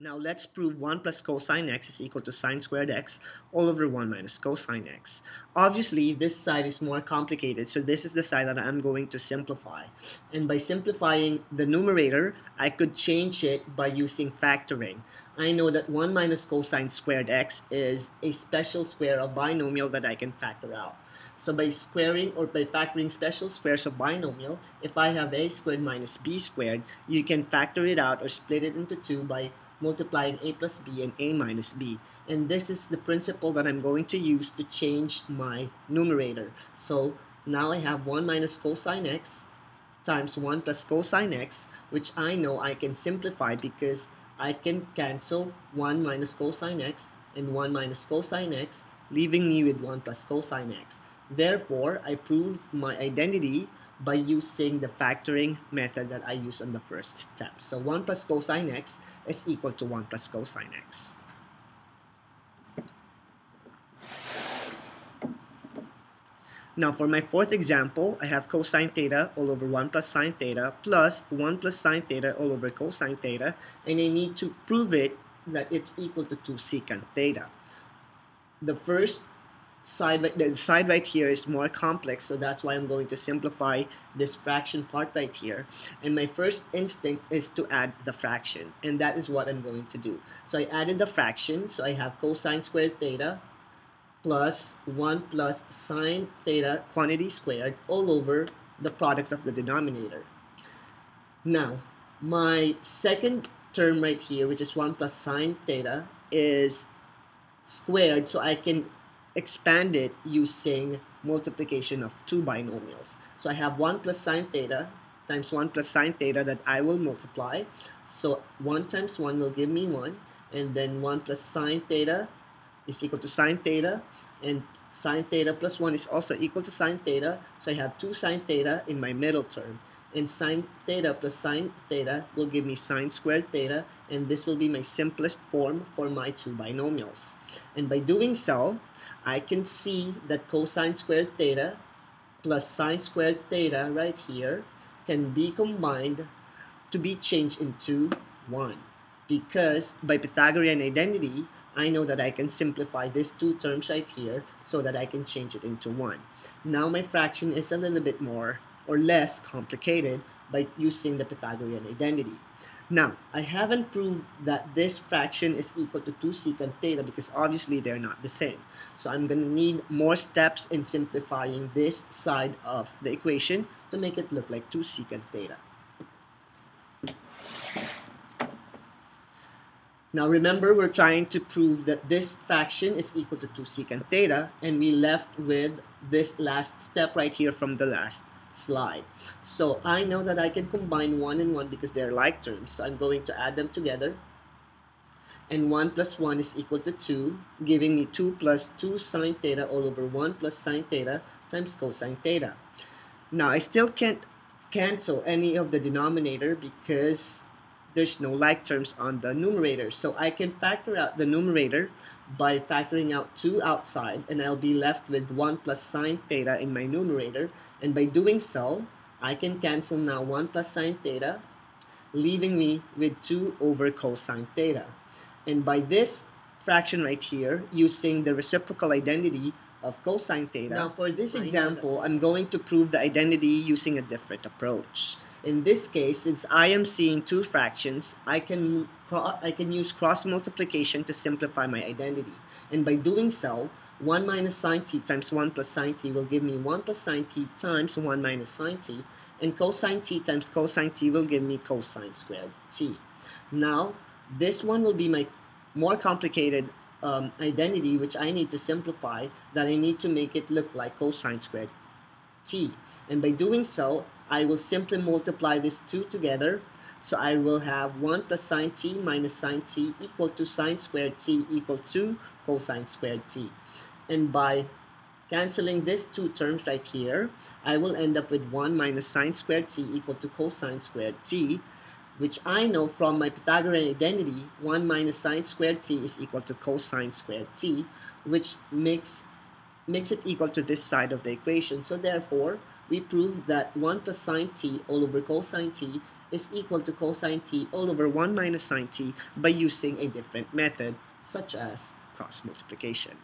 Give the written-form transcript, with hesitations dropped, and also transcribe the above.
Now let's prove 1 plus cosine x is equal to sine squared x all over 1 minus cosine x. Obviously this side is more complicated, so this is the side that I'm going to simplify. And by simplifying the numerator, I could change it by using factoring. I know that 1 minus cosine squared x is a special square of binomial that I can factor out. So by squaring or by factoring special squares of binomial, if I have a squared minus b squared, you can factor it out or split it into two by multiplying a plus b and a minus b. And this is the principle that I'm going to use to change my numerator. So now I have 1 minus cosine x times 1 plus cosine x, which I know I can simplify because I can cancel 1 minus cosine x and 1 minus cosine x, leaving me with 1 plus cosine x. Therefore, I proved my identity by using the factoring method that I used on the first step. So 1 plus cosine x is equal to 1 plus cosine x. Now for my fourth example, I have cosine theta all over 1 plus sine theta plus 1 plus sine theta all over cosine theta, and I need to prove it that it's equal to 2 secant theta. The first the side right here is more complex, so that's why I'm going to simplify this fraction part right here. And my first instinct is to add the fraction, and that is what I'm going to do. So I added the fraction, so I have cosine squared theta plus 1 plus sine theta quantity squared all over the product of the denominator. Now, my second term right here, which is 1 plus sine theta, is squared, so I can expand it using multiplication of two binomials. So I have 1 plus sine theta times 1 plus sine theta that I will multiply. So 1 times 1 will give me 1, and then 1 plus sine theta is equal to sine theta, and sine theta plus 1 is also equal to sine theta, so I have 2 sine theta in my middle term. And sine theta plus sine theta will give me sine squared theta, and this will be my simplest form for my two binomials. And by doing so, I can see that cosine squared theta plus sine squared theta right here can be combined to be changed into 1. Because by Pythagorean identity, I know that I can simplify these two terms right here so that I can change it into 1. Now my fraction is a little bit more or less complicated by using the Pythagorean identity. Now, I haven't proved that this fraction is equal to 2 secant theta because obviously they're not the same. So I'm going to need more steps in simplifying this side of the equation to make it look like 2 secant theta. Now remember, we're trying to prove that this fraction is equal to 2 secant theta, and we left with this last step right here from the last slide. So I know that I can combine 1 and 1 because they're like terms, so I'm going to add them together, and 1 plus 1 is equal to 2, giving me 2 plus 2 sine theta all over 1 plus sine theta times cosine theta. Now I still can't cancel any of the denominator because there's no like terms on the numerator, so I can factor out the numerator by factoring out 2 outside, and I'll be left with 1 plus sine theta in my numerator. And by doing so, I can cancel now 1 plus sine theta, leaving me with 2 over cosine theta. And by this fraction right here, using the reciprocal identity of cosine theta. Now for this example, I'm going to prove the identity using a different approach. In this case, since I am seeing two fractions, I can use cross multiplication to simplify my identity. And by doing so, 1 minus sine t times 1 plus sine t will give me 1 plus sine t times 1 minus sine t, and cosine t times cosine t will give me cosine squared t. Now, this one will be my more complicated identity, which I need to simplify, that I need to make it look like cosine squared t. And by doing so, I will simply multiply these two together, so I will have 1 plus sine t minus sine t equal to sine squared t equal to cosine squared t. And by cancelling these two terms right here, I will end up with 1 minus sine squared t equal to cosine squared t, which I know from my Pythagorean identity, 1 minus sine squared t is equal to cosine squared t, which makes it equal to this side of the equation. So therefore, we proved that 1 plus sine t all over cosine t is equal to cosine t all over 1 minus sine t by using a different method, such as cross multiplication.